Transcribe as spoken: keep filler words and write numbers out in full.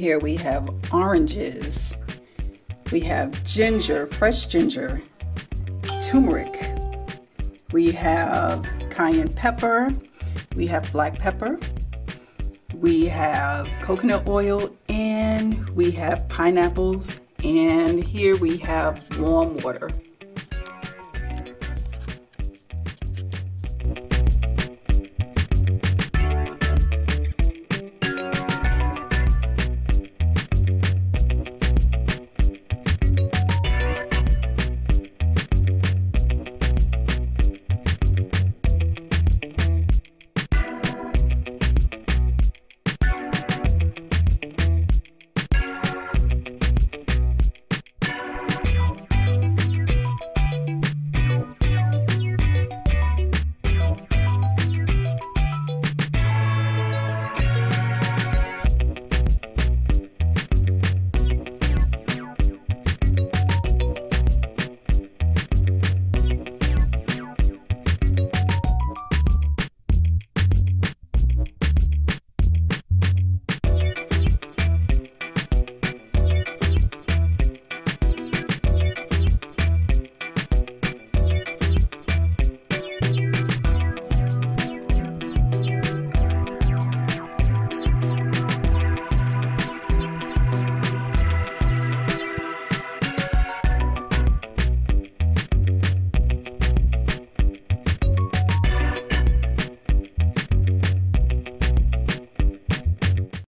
here we have oranges, we have ginger, fresh ginger, turmeric, we have cayenne pepper, we have black pepper, we have coconut oil, and we have pineapples, and here we have warm water.